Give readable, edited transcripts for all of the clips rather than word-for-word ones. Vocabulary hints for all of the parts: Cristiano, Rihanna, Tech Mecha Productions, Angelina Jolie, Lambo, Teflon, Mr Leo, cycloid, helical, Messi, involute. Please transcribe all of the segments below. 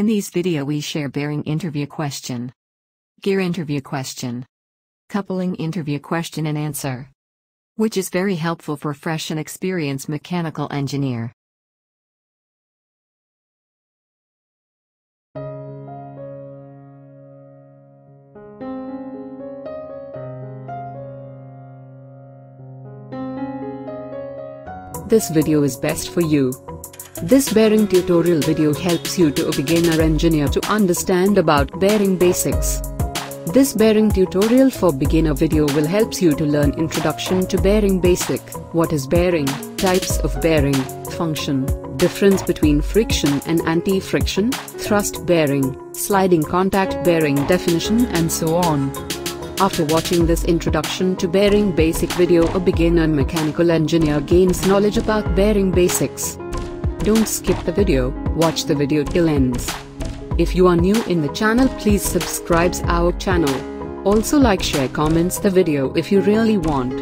In these video we share bearing interview question, gear interview question, coupling interview question and answer, which is very helpful for fresh and experienced mechanical engineer. This video is best for you. This bearing tutorial video helps you to a beginner engineer to understand about bearing basics. This bearing tutorial for beginner video will help you to learn introduction to bearing basic, what is bearing, types of bearing, function, difference between friction and anti-friction, thrust bearing, sliding contact bearing definition and so on. After watching this introduction to bearing basic video, a beginner mechanical engineer gains knowledge about bearing basics. Don't skip the video, watch the video till ends. If you are new in the channel, please subscribe our channel. Also like, share, comments the video if you really want.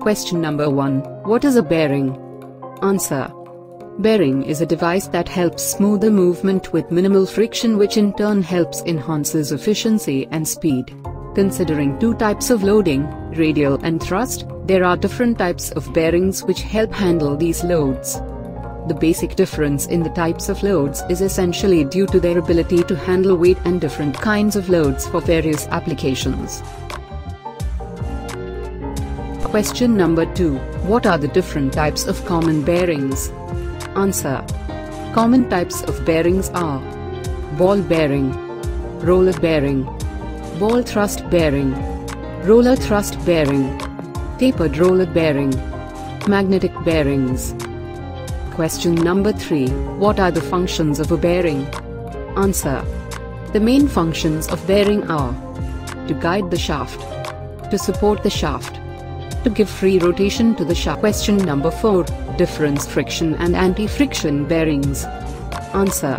Question number 1, what is a bearing? Answer. Bearing is a device that helps smooth the movement with minimal friction, which in turn helps enhances efficiency and speed. Considering two types of loading, radial and thrust, there are different types of bearings which help handle these loads. The basic difference in the types of loads is essentially due to their ability to handle weight and different kinds of loads for various applications. Question number 2, what are the different types of common bearings? Answer. Common types of bearings are ball bearing, roller bearing, ball thrust bearing, roller thrust bearing, tapered roller bearing, magnetic bearings. Question number 3, what are the functions of a bearing? Answer. The main functions of bearing are to guide the shaft, to support the shaft, to give free rotation to the shaft. Question number 4, difference friction and anti-friction bearings. Answer.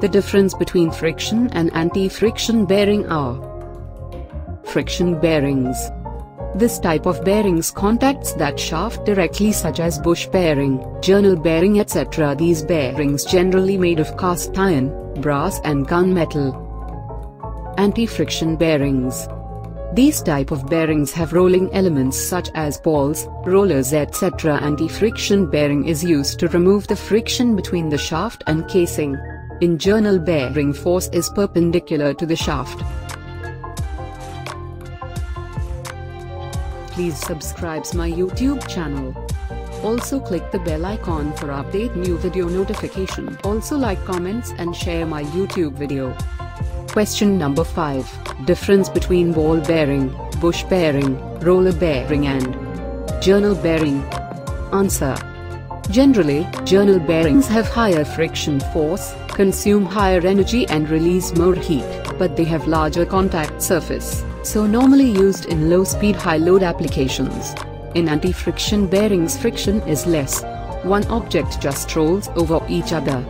The difference between friction and anti-friction bearing are friction bearings. This type of bearings contacts that shaft directly, such as bush bearing, journal bearing, etc. These bearings generally made of cast iron, brass and gunmetal. Anti-friction bearings. These type of bearings have rolling elements such as balls, rollers etc. Anti-friction bearing is used to remove the friction between the shaft and casing. In journal bearing, force is perpendicular to the shaft. Please subscribe my YouTube channel. Also click the bell icon for update new video notification. Also like, comments and share my YouTube video. Question number 5, difference between ball bearing, bush bearing, roller bearing and journal bearing. Answer. Generally, journal bearings have higher friction force, consume higher energy and release more heat, but they have larger contact surface, so normally used in low speed high load applications. In anti-friction bearings, friction is less. One object just rolls over each other.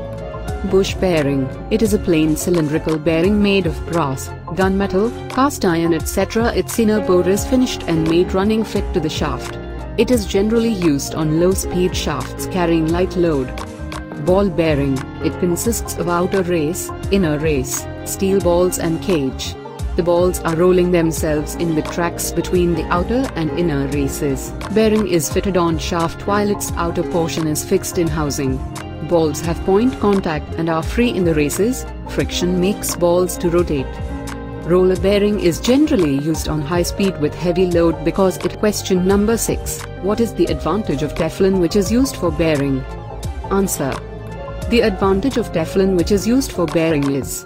Bush bearing, it is a plain cylindrical bearing made of brass, gunmetal, cast iron etc. Its inner bore is finished and made running fit to the shaft. It is generally used on low-speed shafts carrying light load. Ball bearing, it consists of outer race, inner race, steel balls and cage. The balls are rolling themselves in the tracks between the outer and inner races. Bearing is fitted on shaft while its outer portion is fixed in housing. Balls have point contact and are free in the races. Friction makes balls to rotate. Roller bearing is generally used on high speed with heavy load because it. Question number 6, what is the advantage of Teflon which is used for bearing? Answer. The advantage of Teflon which is used for bearing is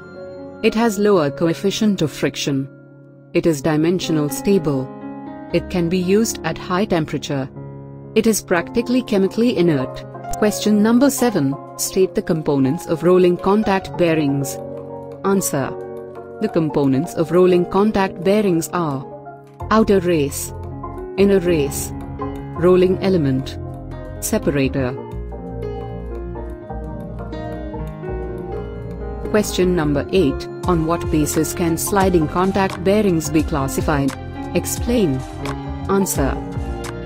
it has lower coefficient of friction. It is dimensional stable. It can be used at high temperature. It is practically chemically inert. Question number 7, state the components of rolling contact bearings. Answer. The components of rolling contact bearings are outer race, inner race, rolling element, separator. Question number 8, On what basis can sliding contact bearings be classified? Explain. Answer.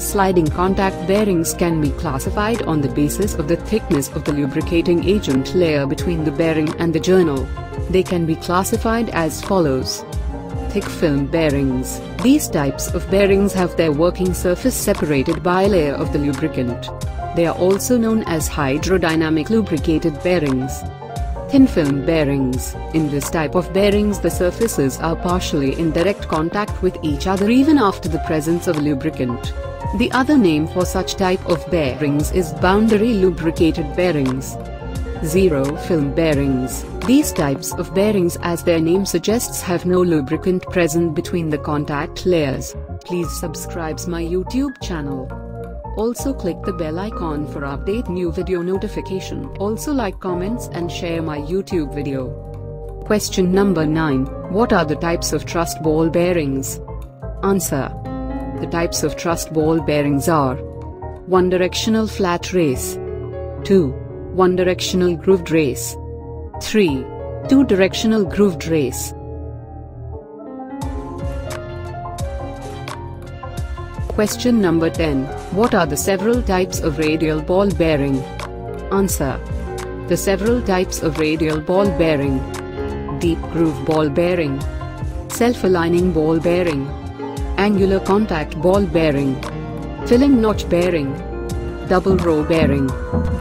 Sliding contact bearings can be classified on the basis of the thickness of the lubricating agent layer between the bearing and the journal. They can be classified as follows. Thick film bearings. These types of bearings have their working surface separated by a layer of the lubricant. They are also known as hydrodynamic lubricated bearings. Thin film bearings. In this type of bearings, the surfaces are partially in direct contact with each other even after the presence of lubricant. The other name for such type of bearings is boundary lubricated bearings. Zero film bearings. These types of bearings, as their name suggests, have no lubricant present between the contact layers. Please subscribe to my YouTube channel. Also click the bell icon for update new video notification. Also like, comments and share my YouTube video. Question number 9. What are the types of thrust ball bearings? Answer. The types of thrust ball bearings are: one directional flat race, 2. One directional grooved race, 3. Two directional grooved race. Question number 10. What are the several types of radial ball bearing? Answer. The several types of radial ball bearing: deep groove ball bearing, self-aligning ball bearing, angular contact ball bearing, filling notch bearing, double row bearing.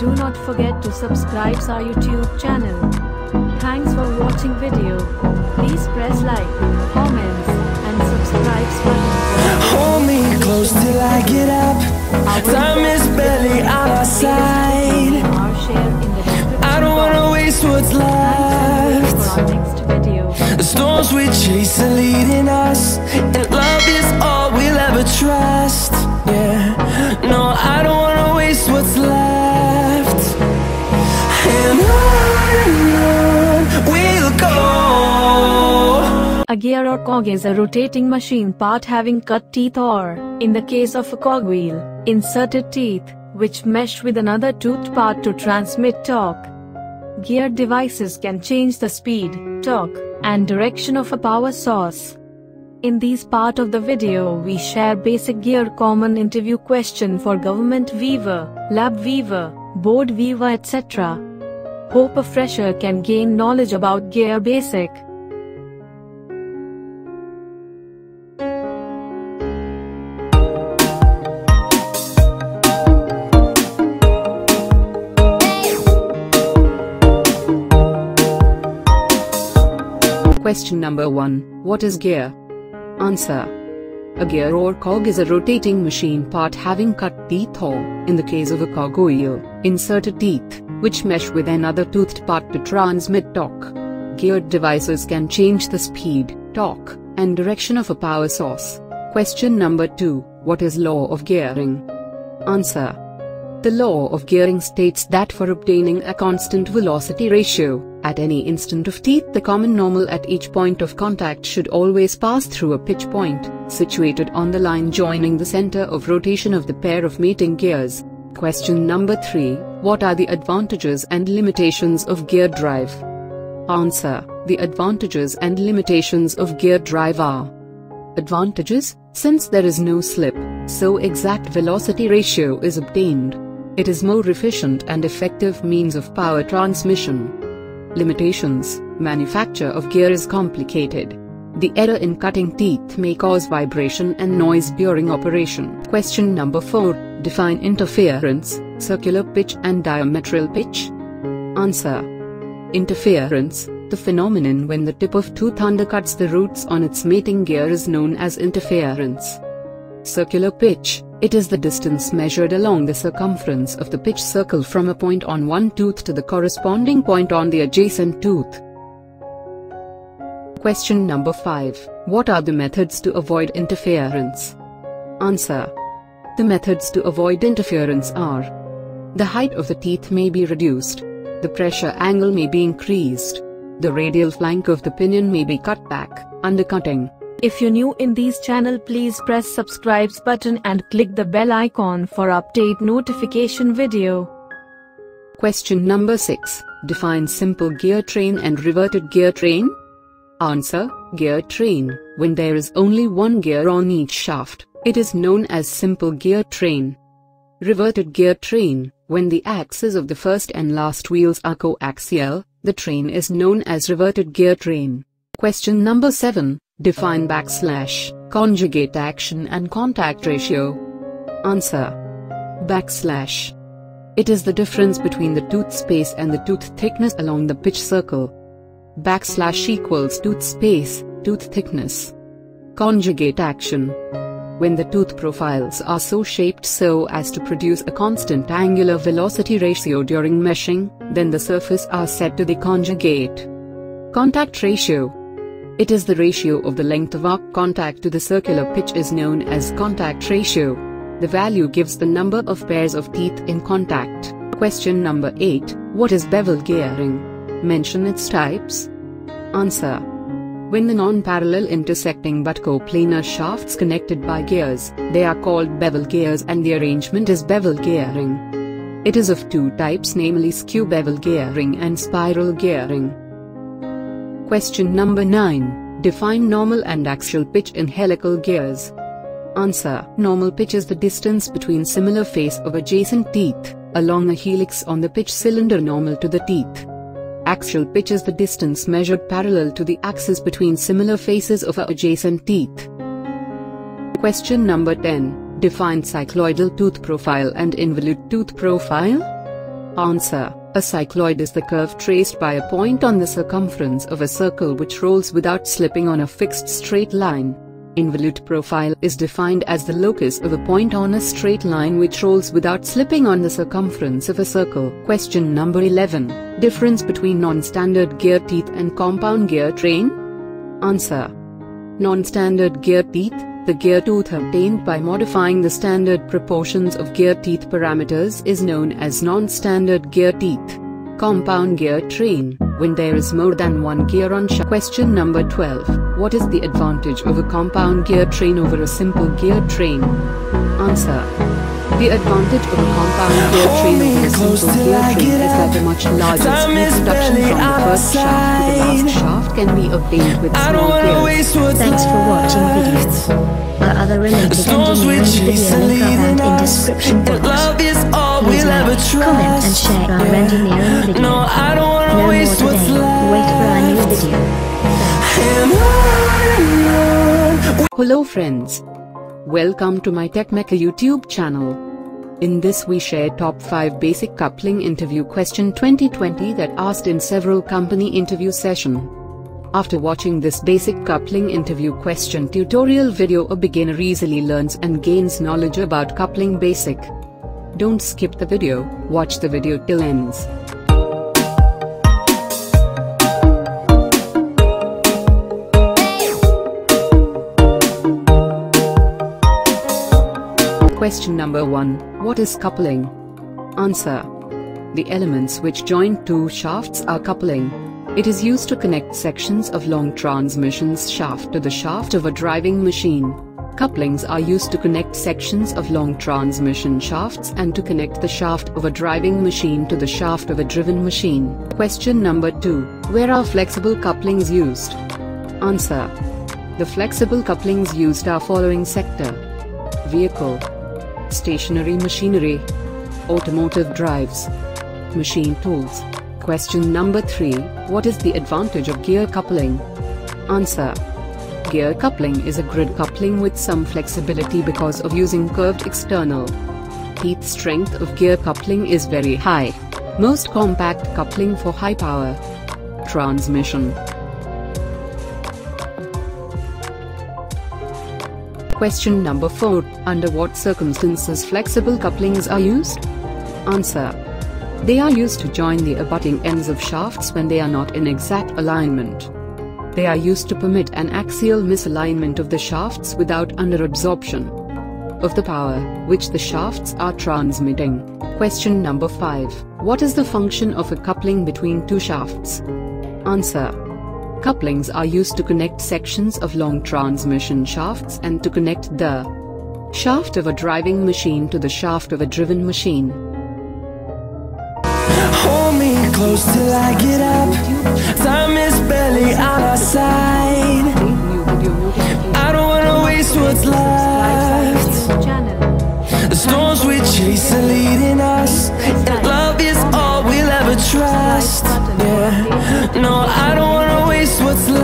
Do not forget to subscribe to our YouTube channel. Thanks for watching video. Please press like, comments and subscribe. Hold me close till I get up. Time is barely on our side. I don't wanna waste what's left. The storms we chase are leading us, and love is all we'll ever trust. Yeah, no, I don't wanna waste what's left. And on we'll go. A gear or cog is a rotating machine part having cut teeth or, in the case of a cogwheel, inserted teeth, which mesh with another toothed part to transmit torque. Gear devices can change the speed, torque, and direction of a power source. In this part of the video we share basic gear common interview question for government weaver, lab weaver, board weaver etc. Hope a fresher can gain knowledge about gear basic. Question number 1. What is gear? Answer. A gear or cog is a rotating machine part having cut teeth or, in the case of a cogwheel, inserted teeth, which mesh with another toothed part to transmit torque. Geared devices can change the speed, torque, and direction of a power source. Question number 2. What is law of gearing? Answer. The law of gearing states that for obtaining a constant velocity ratio, at any instant of teeth, the common normal at each point of contact should always pass through a pitch point, situated on the line joining the center of rotation of the pair of mating gears. Question number 3. What are the advantages and limitations of gear drive? Answer. The advantages and limitations of gear drive are: advantages, since there is no slip, so exact velocity ratio is obtained. It is more efficient and effective means of power transmission. Limitations: manufacture of gear is complicated. The error in cutting teeth may cause vibration and noise during operation. Question number 4. Define interference, circular pitch and diametral pitch. Answer. Interference, the phenomenon when the tip of tooth undercuts the roots on its mating gear, is known as interference. Circular pitch, it is the distance measured along the circumference of the pitch circle from a point on one tooth to the corresponding point on the adjacent tooth. Question number 5. What are the methods to avoid interference? Answer. The methods to avoid interference are: the height of the teeth may be reduced. The pressure angle may be increased. The radial flank of the pinion may be cut back, undercutting. If you're new in this channel, please press subscribe button and click the bell icon for update notification video. Question number 6. Define simple gear train and reverted gear train. Answer: gear train. When there is only one gear on each shaft, it is known as simple gear train. Reverted gear train. When the axes of the first and last wheels are coaxial, the train is known as reverted gear train. Question number 7. Define backslash, conjugate action and contact ratio. Answer: backslash. It is the difference between the tooth space and the tooth thickness along the pitch circle. Backslash equals tooth space, tooth thickness. Conjugate action: when the tooth profiles are so shaped so as to produce a constant angular velocity ratio during meshing, then the surfaces are said to be conjugate. Contact ratio: it is the ratio of the length of arc contact to the circular pitch is known as contact ratio. The value gives the number of pairs of teeth in contact. Question number 8. What is bevel gearing? Mention its types. Answer: when the non-parallel intersecting but coplanar shafts connected by gears, they are called bevel gears and the arrangement is bevel gearing. It is of two types, namely skew bevel gearing and spiral gearing. Question number 9. Define normal and axial pitch in helical gears. Answer: normal pitch is the distance between similar face of adjacent teeth, along a helix on the pitch cylinder normal to the teeth. Axial pitch is the distance measured parallel to the axis between similar faces of adjacent teeth. Question number 10. Define cycloidal tooth profile and involute tooth profile. Answer: a cycloid is the curve traced by a point on the circumference of a circle which rolls without slipping on a fixed straight line. Involute profile is defined as the locus of a point on a straight line which rolls without slipping on the circumference of a circle. Question number 11. Difference between non-standard gear teeth and compound gear train? Answer: non-standard gear teeth, the gear tooth obtained by modifying the standard proportions of gear teeth parameters is known as non-standard gear teeth. Compound gear train, when there is more than one gear on shaft. Question number 12. What is the advantage of a compound gear train over a simple gear train? Answer: the advantage of a compound gear train over a simple gear train is that a much larger speed reduction from the first shaft to the last shaft can be obtained with small gears. Thanks for watching videos. Our other related engineering videos are found in description box. Please like, comment and share our engineering video. No, I don't wanna waste what's left. Wait for our new video. Hello friends. Welcome to my Tech Mecha YouTube channel. In this we share top 5 basic coupling interview question 2020 that asked in several company interview session. After watching this basic coupling interview question tutorial video, a beginner easily learns and gains knowledge about coupling basic. Don't skip the video, watch the video till ends. Question number 1. What is coupling? Answer: the elements which join two shafts are coupling. It is used to connect sections of long transmissions shaft to the shaft of a driving machine. Couplings are used to connect sections of long transmission shafts and to connect the shaft of a driving machine to the shaft of a driven machine. Question number 2. Where are flexible couplings used? Answer: the flexible couplings used are following sector: vehicle, stationary machinery, automotive drives, machine tools. Question number 3. What is the advantage of gear coupling? Answer: gear coupling is a grid coupling with some flexibility because of using curved external teeth. Strength of gear coupling is very high. Most compact coupling for high power transmission. Question number 4. Under what circumstances flexible couplings are used? Answer: they are used to join the abutting ends of shafts when they are not in exact alignment. They are used to permit an axial misalignment of the shafts without underabsorption of the power which the shafts are transmitting. Question number 5. What is the function of a coupling between two shafts? Answer: couplings are used to connect sections of long transmission shafts and to connect the shaft of a driving machine to the shaft of a driven machine. close till I get up. Time is barely on our side. I don't wanna waste what's left. The storms we chase are leading us, and love is all we'll ever trust. Yeah, no, I don't wanna waste what's left.